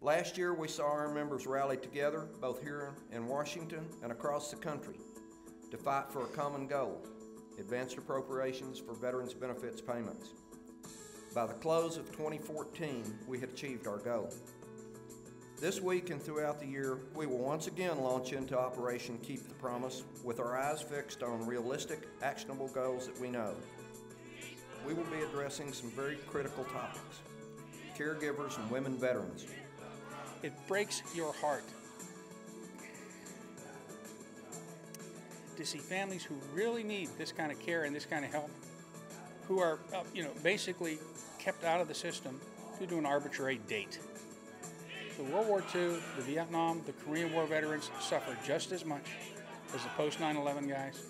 Last year, we saw our members rally together, both here in Washington and across the country, to fight for a common goal: Advanced Appropriations for Veterans Benefits Payments. By the close of 2014, we had achieved our goal. This week and throughout the year, we will once again launch into Operation Keep the Promise with our eyes fixed on realistic, actionable goals that we know. We will be addressing some very critical topics: caregivers and women veterans. It breaks your heart to see families who really need this kind of care and this kind of help, who are, basically kept out of the system due to an arbitrary date. The World War II, the Vietnam, the Korean War veterans suffer just as much as the post-9/11 guys,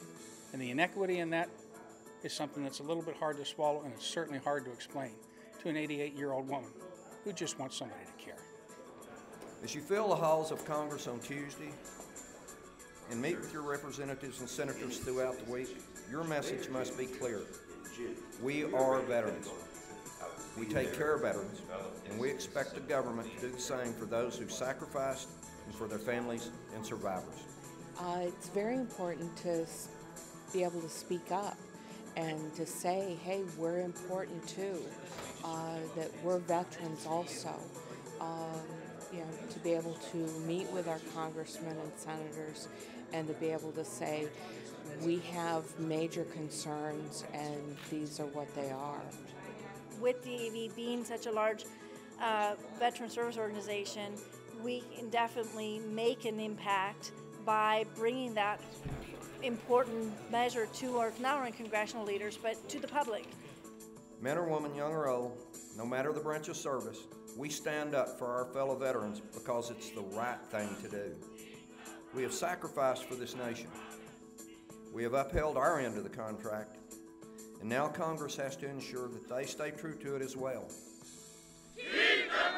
and the inequity in that is something that's a little bit hard to swallow, and it's certainly hard to explain to an 88-year-old woman who just wants somebody to care. As you fill the halls of Congress on Tuesday and meet with your representatives and senators throughout the week, your message must be clear. We are veterans. We take care of veterans, and we expect the government to do the same for those who sacrificed and for their families and survivors. It's very important to be able to speak up and to say, hey, we're important too, that we're veterans also. To be able to meet with our congressmen and senators and to be able to say, we have major concerns and these are what they are. With DAV being such a large veteran service organization, we can definitely make an impact by bringing that important measure to our, not only congressional leaders, but to the public. Men or women, young or old, no matter the branch of service, we stand up for our fellow veterans because it's the right thing to do. We have sacrificed for this nation. We have upheld our end of the contract, and now Congress has to ensure that they stay true to it as well. Keep the